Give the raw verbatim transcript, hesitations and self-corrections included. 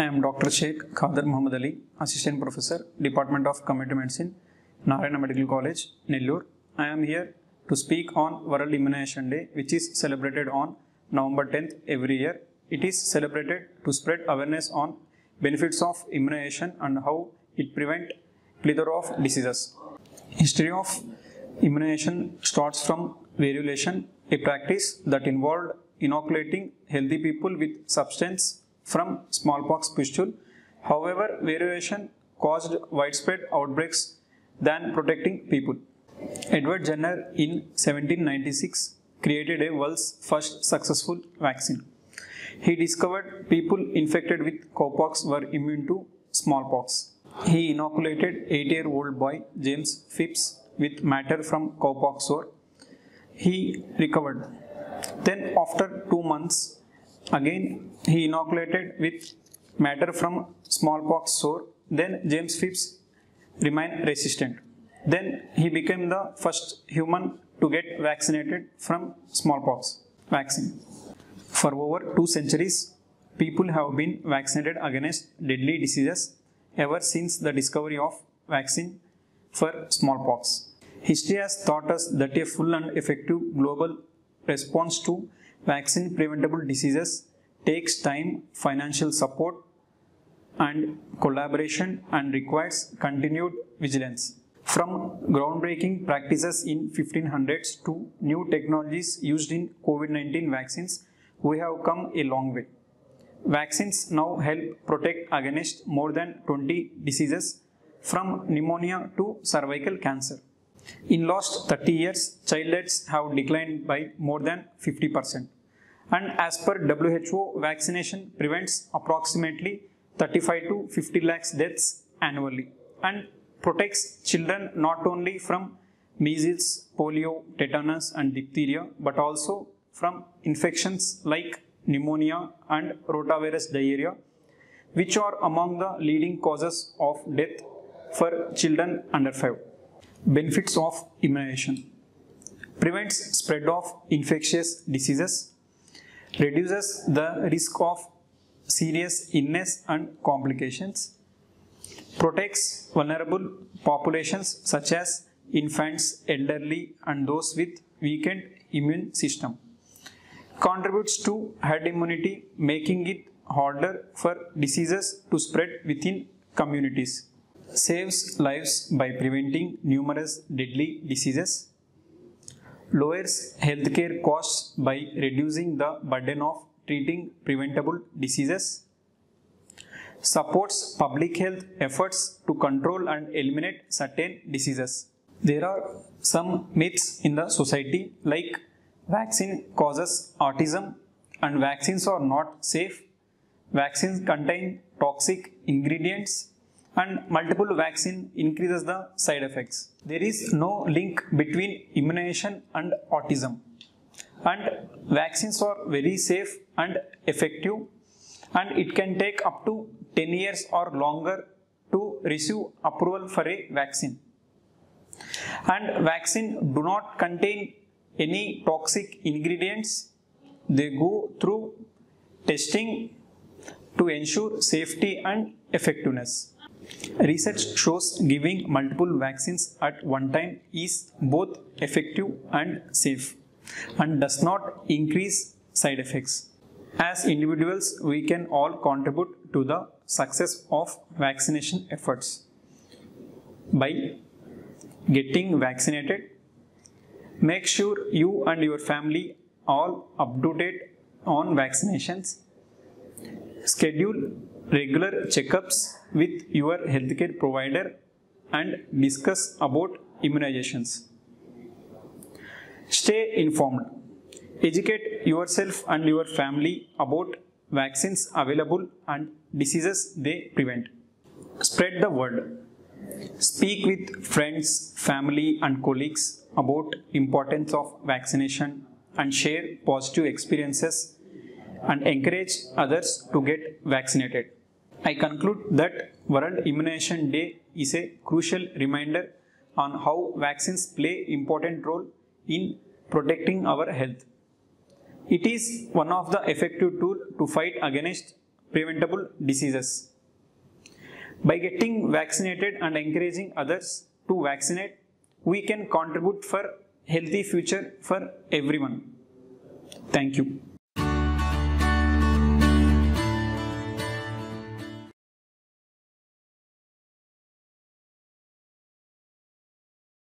I am Doctor Sheikh Khadar Muhammad Ali, Assistant Professor, Department of Community Medicine, Narayana Medical College, Nellore. I am here to speak on World Immunization Day, which is celebrated on November tenth every year. It is celebrated to spread awareness on benefits of immunization and how it prevents plethora of diseases. History of immunization starts from variolation, a practice that involved inoculating healthy people with substance from smallpox pustule. However, variolation caused widespread outbreaks than protecting people. Edward Jenner in seventeen ninety-six created a world's first successful vaccine. He discovered people infected with cowpox were immune to smallpox. He inoculated eight-year-old boy James Phipps with matter from cowpox sore. He recovered. Then after two months, again, he inoculated with matter from smallpox sore. Then James Phipps remained resistant. Then he became the first human to get vaccinated from smallpox vaccine. For over two centuries, people have been vaccinated against deadly diseases ever since the discovery of vaccine for smallpox. History has taught us that a full and effective global response to vaccine preventable diseases takes time, financial support and collaboration, and requires continued vigilance. From groundbreaking practices in fifteen hundreds to new technologies used in COVID nineteen vaccines, we have come a long way. Vaccines now help protect against more than twenty diseases, from pneumonia to cervical cancer. In last thirty years, child deaths have declined by more than fifty percent. And as per W H O, vaccination prevents approximately thirty-five to fifty lakhs deaths annually and protects children not only from measles, polio, tetanus and diphtheria, but also from infections like pneumonia and rotavirus diarrhea, which are among the leading causes of death for children under five. Benefits of immunization: prevents spread of infectious diseases, reduces the risk of serious illness and complications, protects vulnerable populations such as infants, elderly and those with weakened immune system, contributes to herd immunity, making it harder for diseases to spread within communities, saves lives by preventing numerous deadly diseases, lowers healthcare costs by reducing the burden of treating preventable diseases, supports public health efforts to control and eliminate certain diseases. There are some myths in the society like vaccine causes autism and vaccines are not safe, vaccines contain toxic ingredients, and multiple vaccine increases the side effects. There is no link between immunization and autism. And vaccines are very safe and effective, and it can take up to ten years or longer to receive approval for a vaccine. And vaccines do not contain any toxic ingredients. They go through testing to ensure safety and effectiveness. Research shows giving multiple vaccines at one time is both effective and safe and does not increase side effects. As individuals, we can all contribute to the success of vaccination efforts by getting vaccinated. Make sure you and your family all up to date on vaccinations. Schedule regular checkups with your healthcare provider and discuss about immunizations. Stay informed. Educate yourself and your family about vaccines available and diseases they prevent. Spread the word. Speak with friends, family and colleagues about importance of vaccination and share positive experiences and encourage others to get vaccinated. I conclude that World Immunization Day is a crucial reminder on how vaccines play an important role in protecting our health. It is one of the effective tools to fight against preventable diseases. By getting vaccinated and encouraging others to vaccinate, we can contribute for a healthy future for everyone. Thank you.